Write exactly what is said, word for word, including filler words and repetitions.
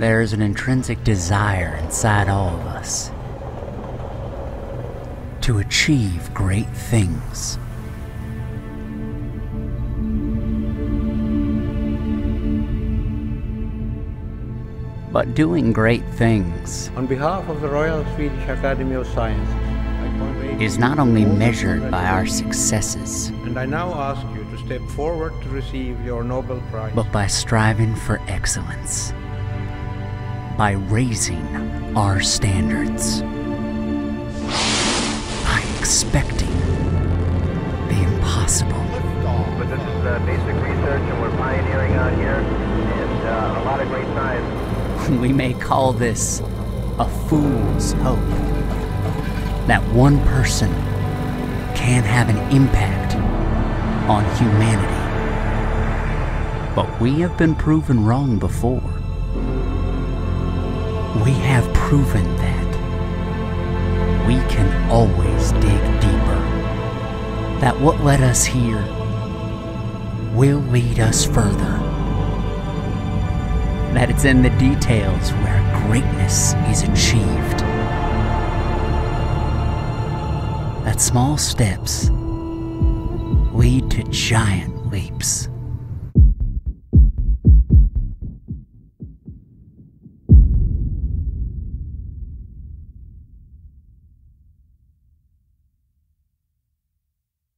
There is an intrinsic desire inside all of us to achieve great things. But doing great things, on behalf of the Royal Swedish Academy of Sciences, is not only measured by our successes, and I now ask you to step forward to receive your Nobel Prize, but by striving for excellence, by raising our standards, by expecting the impossible. But this is uh, basic research, and we're pioneering out here, and uh, a lot of great science. We may call this a fool's hope that one person can have an impact on humanity. But we have been proven wrong before. We have proven that we can always dig deeper, that what led us here will lead us further. That it's in the details where greatness is achieved. That small steps lead to giant leaps.